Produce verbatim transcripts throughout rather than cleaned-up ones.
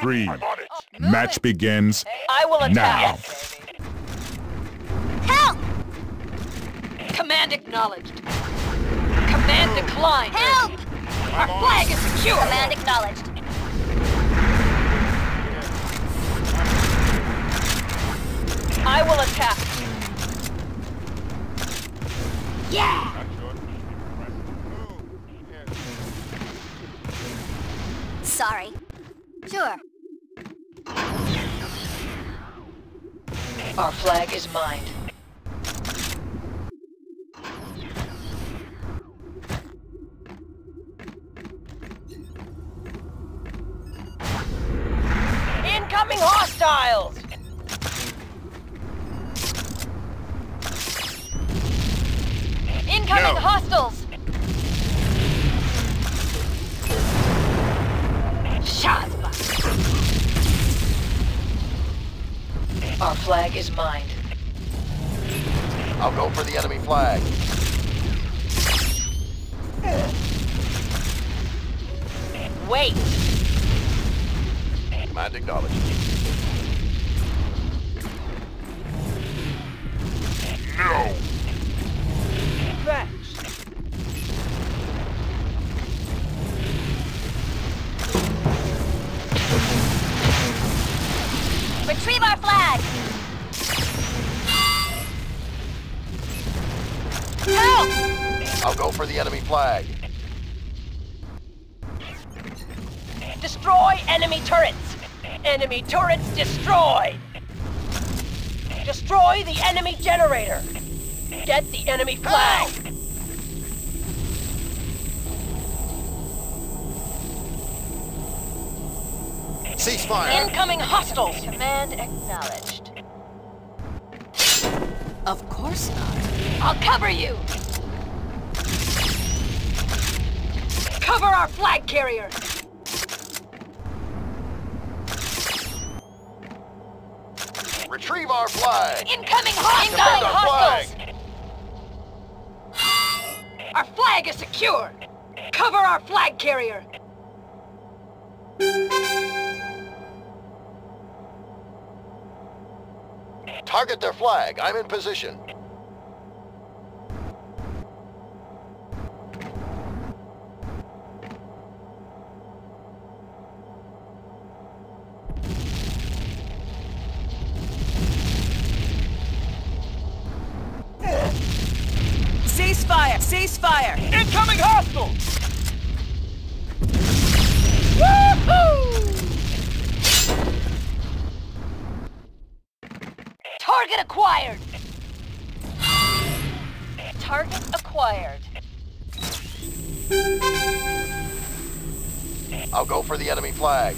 three. Match begins I will now. Help! Command acknowledged. Command declined. Help! Our flag is secure. Command acknowledged. I will attack. Yeah! Sorry. Sure. Our flag is mined. Incoming hostiles! Incoming no. hostiles! ShazzA. Our flag is mined. I'll go for the enemy flag. Wait. Mind acknowledged. No. Retrieve our flag! Help! I'll go for the enemy flag. Destroy enemy turrets! Enemy turrets destroyed! Destroy the enemy generator! Get the enemy flag! Help! Ceasefire! Incoming hostiles! Command acknowledged. Of course not. I'll cover you! Cover our flag carrier! Retrieve our flag! Incoming hostiles! Incoming hostiles! Flag. Our flag is secure! Cover our flag carrier! Target their flag. I'm in position. Ceasefire! Ceasefire! Incoming hostiles! Target acquired! Target acquired. I'll go for the enemy flag.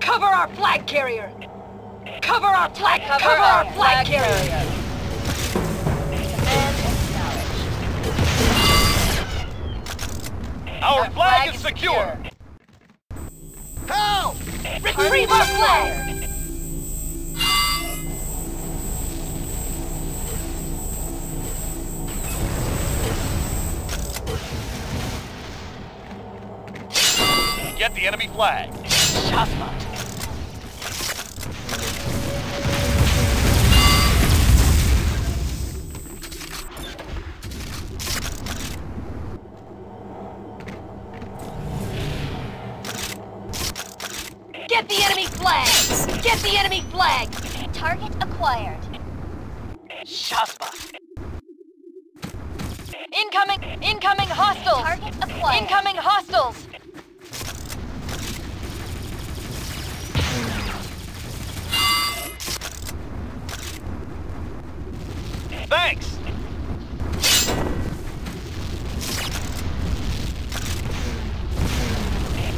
Cover our flag carrier! Cover our flag! Cover, cover our, our flag, flag carrier! carrier. Command our, our flag, flag is secure! Help! Retrieve our flag! Get the enemy flag! ShazzA! Get the enemy flags! Get the enemy flag! Target acquired. ShazzA! Incoming! Incoming hostiles! Target acquired. Incoming hostiles! Thanks!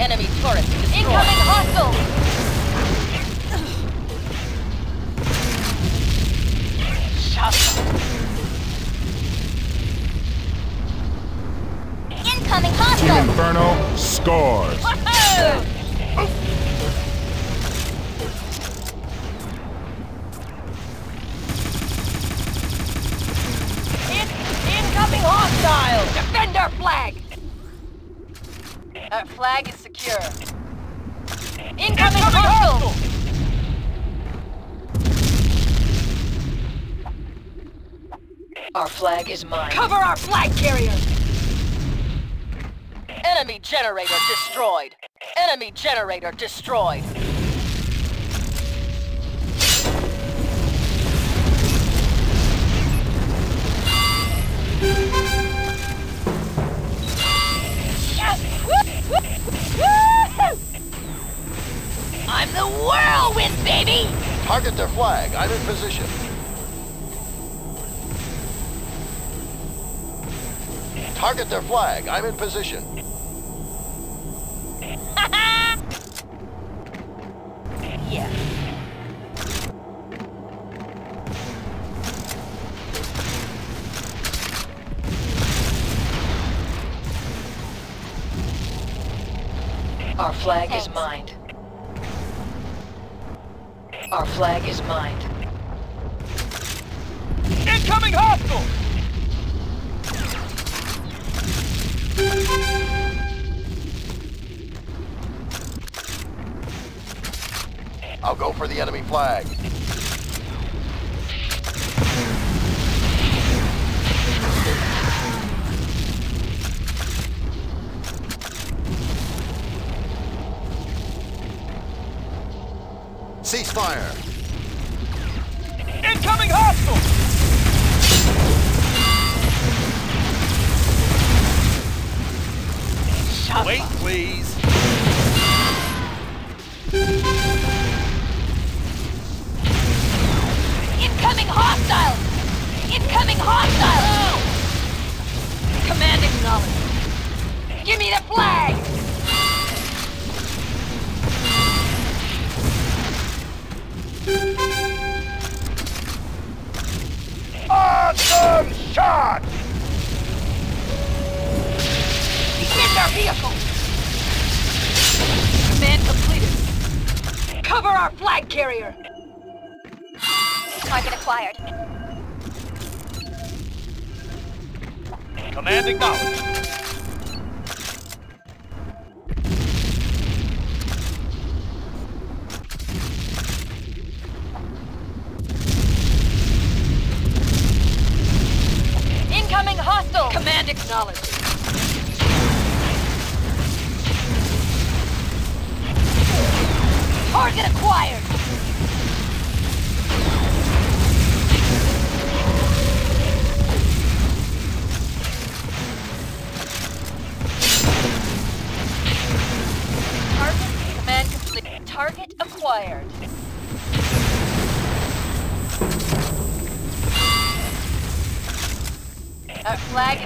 Enemy turret destroyed. Incoming hostile! ShazzA! Incoming Incoming hostile! Team Inferno scores! In incoming hostile! Defend our flag! Our flag is secure. Incoming, incoming hostile! hostile. Our flag is mine. Cover our flag carrier! Enemy generator destroyed! Enemy generator destroyed! I'm the whirlwind, baby! Target their flag. I'm in position. Target their flag. I'm in position. Yeah. Our flag Thanks. is mined. Our flag is mined. Incoming hostile! I'll go for the enemy flag. Cease fire. Incoming hostile! Wait, please. Incoming hostile! Incoming hostile! Oh. Command acknowledged. Give me the flag! Awesome shot! Defend our vehicle! Command completed. Cover our flag carrier! Target acquired. Command acknowledged. Incoming hostile! Command acknowledged. Target acquired! Target command complete. Target acquired.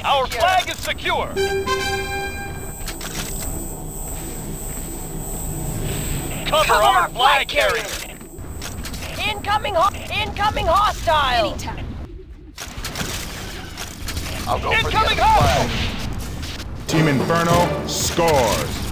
Our flag is secure. Our flag is secure! Cover, Cover our, our flag, flag carrier! Incoming ho incoming hostile! Anytime. I'll go incoming for the hostile! Flag. Team Inferno scores!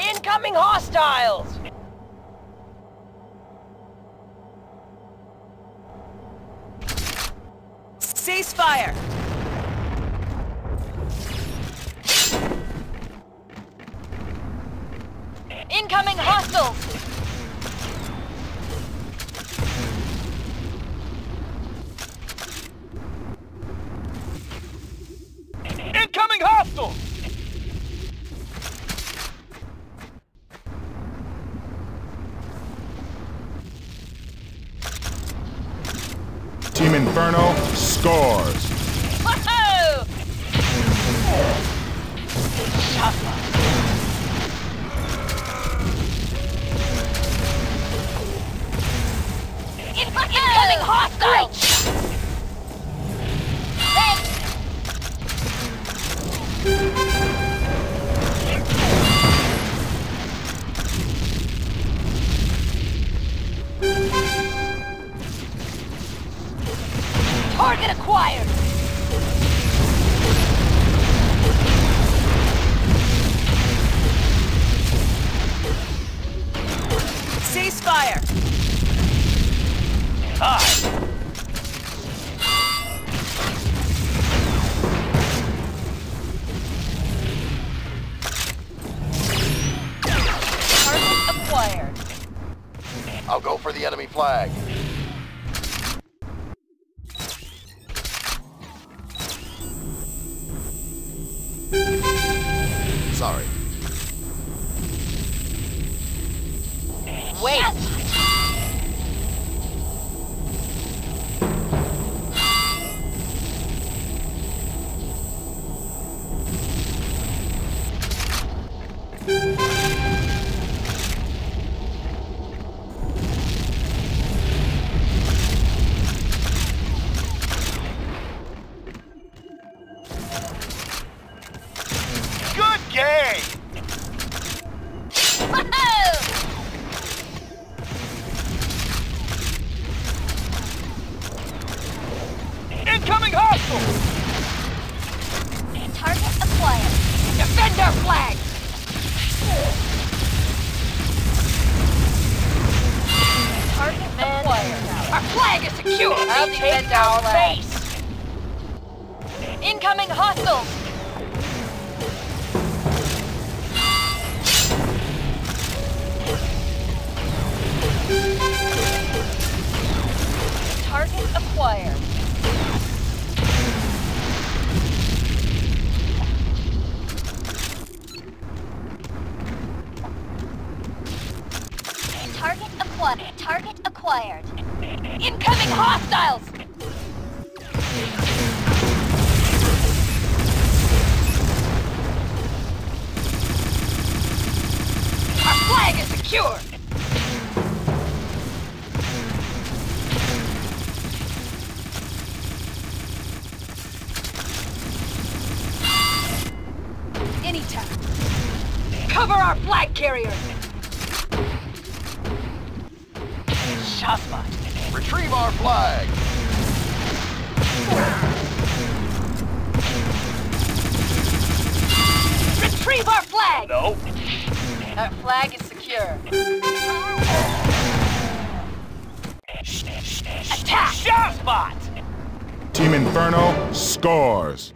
Incoming hostiles! Cease fire! Incoming hostiles! Incoming hostile! Team Inferno scores! Woohoo! ShazzA! Incoming hostile! Target acquired! Ceasefire! Hi! I'll go for the enemy flag. Sorry. Wait! Incoming hostile! Target acquired. Defend our flag! Target acquired. Our flag is secure! I'll defend our base! Incoming hostiles! Target acquired. Target acquired. Target acquired. Incoming hostiles! Our flag is secure! Any time. Cover our flag carrier! Shasta. Retrieve our flag! Retrieve our flag! No. Our flag is secure. Attack! Shasta. Team Inferno scores!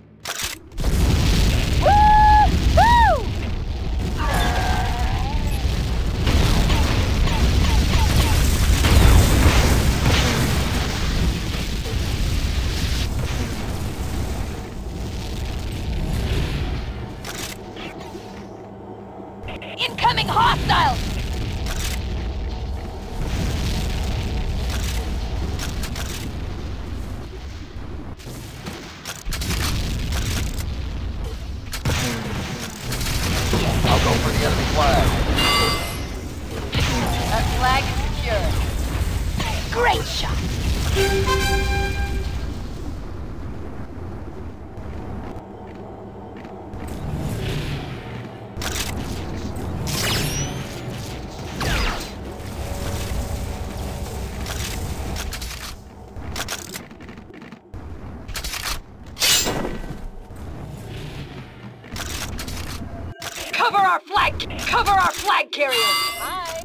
Incoming hostiles! I'll go for the enemy flag. That flag is secure. Great shot! Cover our flag! Cover our flag carrier! Bye!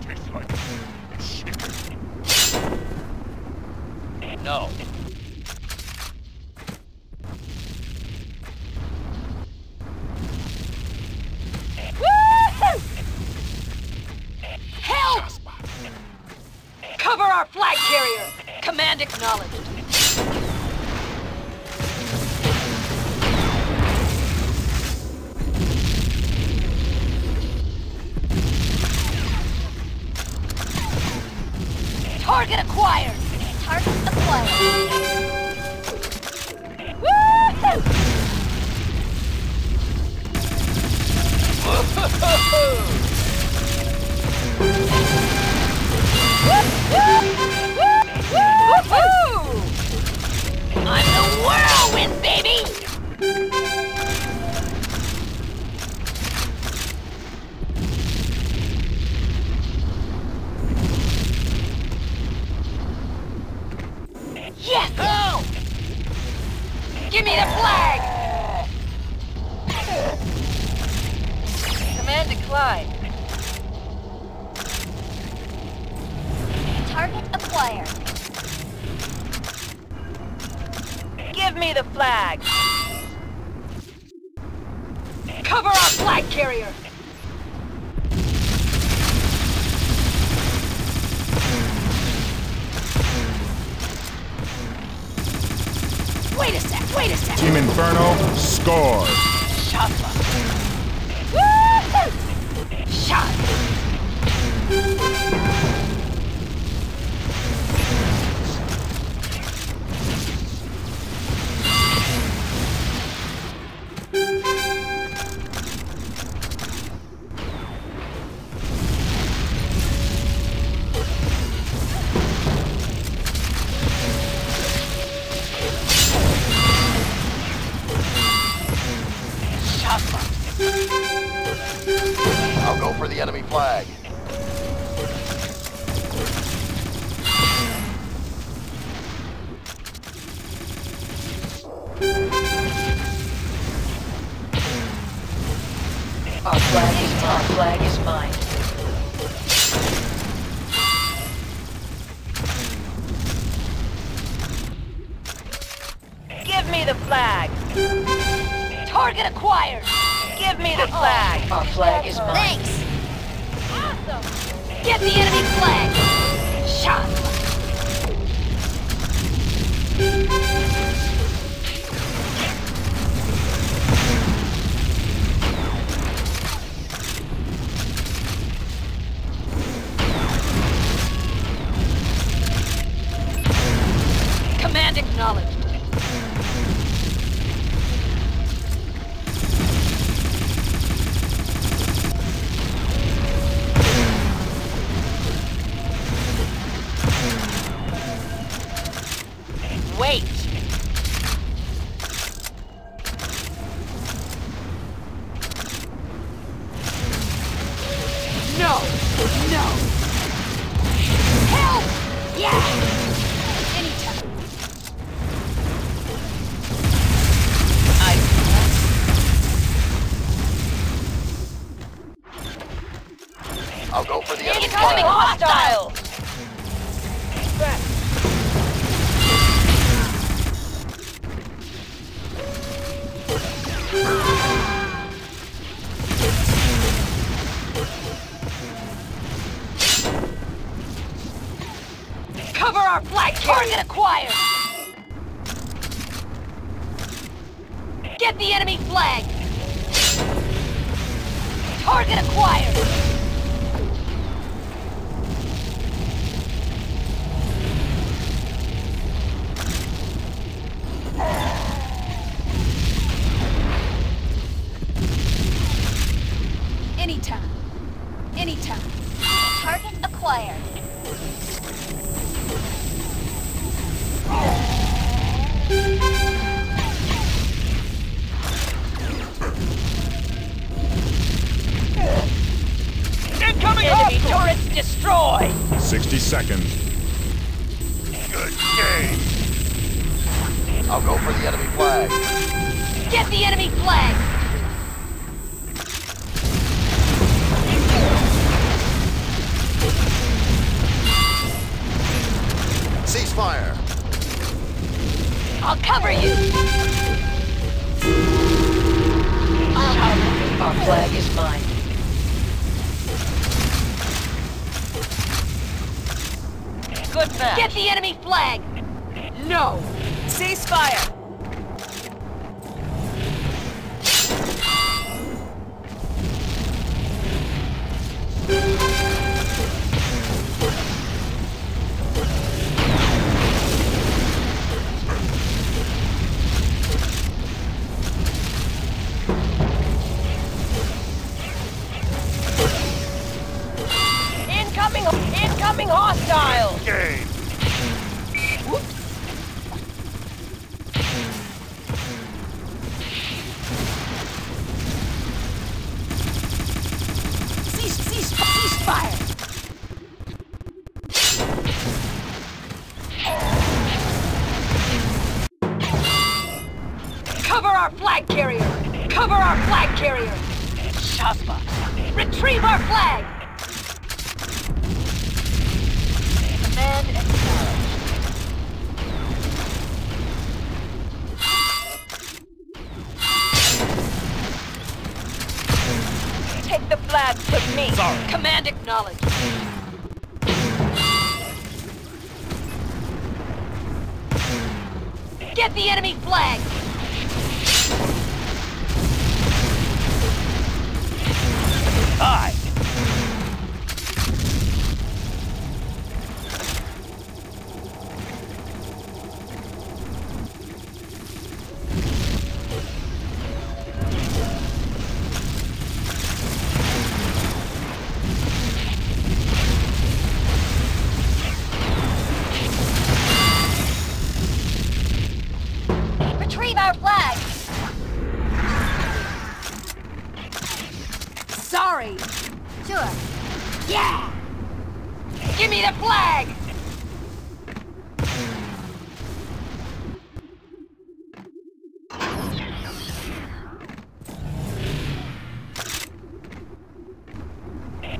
Tastes like chicken. No. Woo-hoo! Help! Cover our flag carrier! Command acknowledged. Target acquired! Target acquired! Woo-hoo! Command declined. Target acquired. Give me the flag. Cover our flag carrier. Wait a sec, wait a sec. Team Inferno scores. Shasta. Woo! Shasta. I'll go for the enemy flag. Our flag is our flag is mine. Give me the flag. Target acquired. Give me the flag! Our flag is mine. Thanks! Awesome! Get the enemy flag! Shot! Command acknowledged. Wait! No! No! Help! Yeah! Anytime. I I'll go for the enemy flag. Hostile! Back. Cover our flag carrier! Target acquired! Get the enemy flag! Target acquired! Anytime. Anytime. Target acquired. Incoming enemy turret destroyed! sixty seconds. Good game! I'll go for the enemy flag. Get the enemy flag! Ceasefire! I'll cover you! I'll cover. Our flag is mine. Good match. Get the enemy flag! No! Ceasefire! Incoming hostile! Game! Cease, cease, cease fire! Cover our flag carrier! Cover our flag carrier! Shut Tuspa. Retrieve our flag! Command acknowledged. Take the flag from me. Sorry. Command acknowledged. Get the enemy flag! Aye!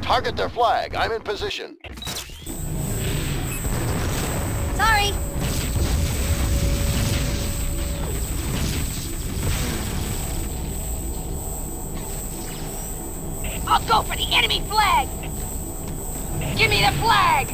Target their flag. I'm in position. Sorry. I'll go for the enemy flag. Give me the flag.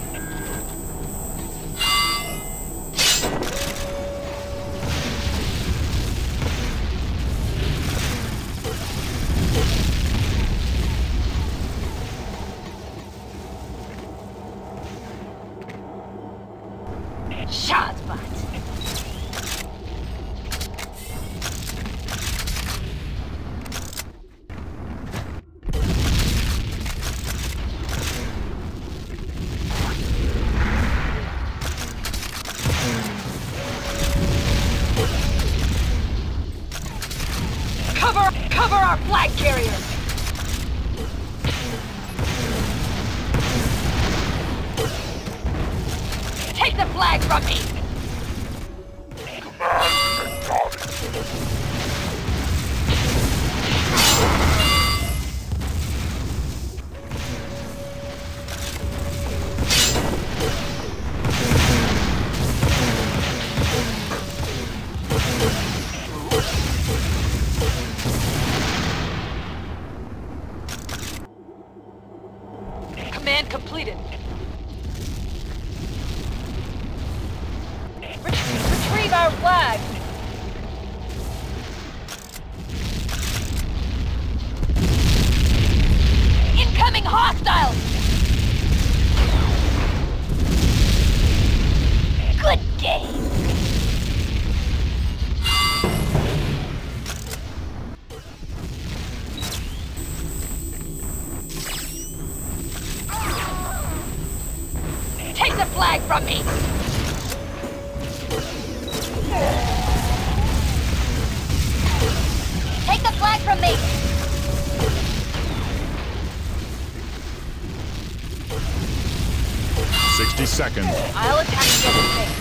Second. I'll attack the other face.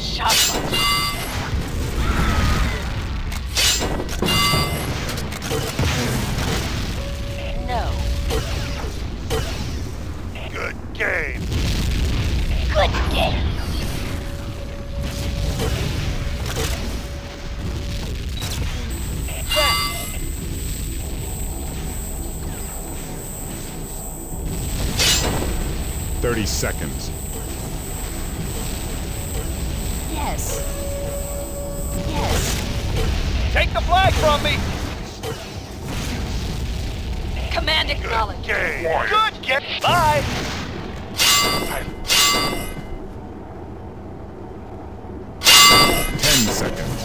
Shasta. No. Good game. Good game. Thirty seconds. Yes. Yes. Take the flag from me. Command acknowledged. Good game. Good game. Bye. Ten seconds.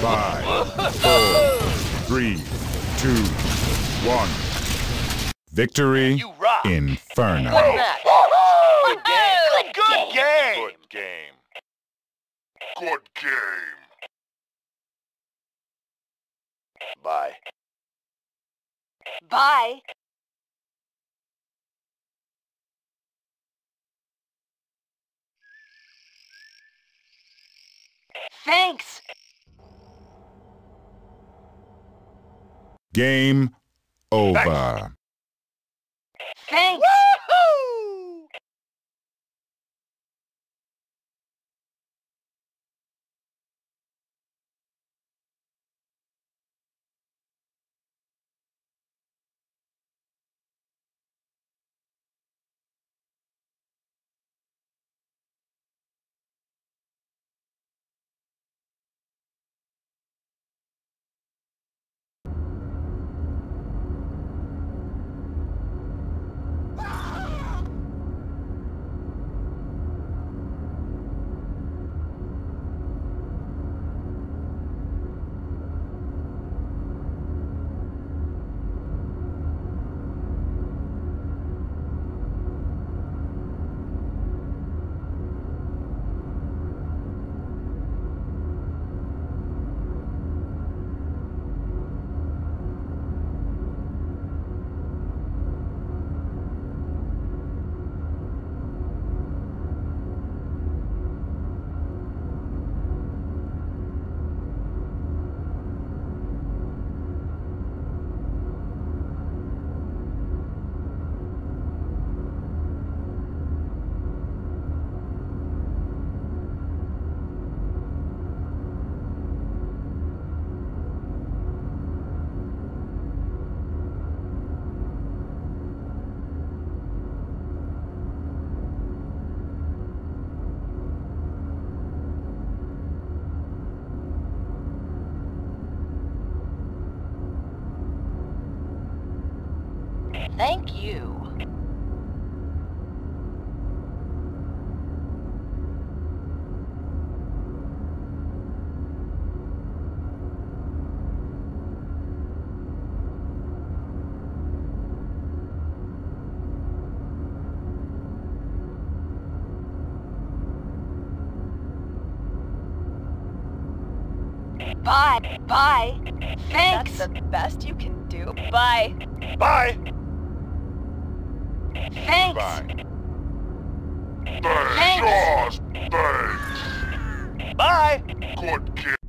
Five, four, three, two, one. Victory, you rock. Inferno. Good match. Good game. Good game. Good game. Good game. Bye. Bye. Thanks. Game over. Thanks. Woo-hoo! Thank you. Bye. Bye. Thanks. That's the best you can do. Bye. Bye. Thanks. Bye. Thanks. Thanks. Thanks. Bye. Good kid.